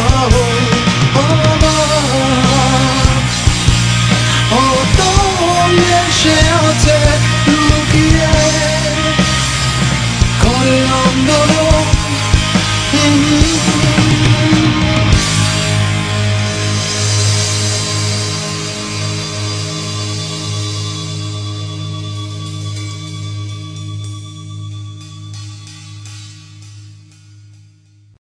Go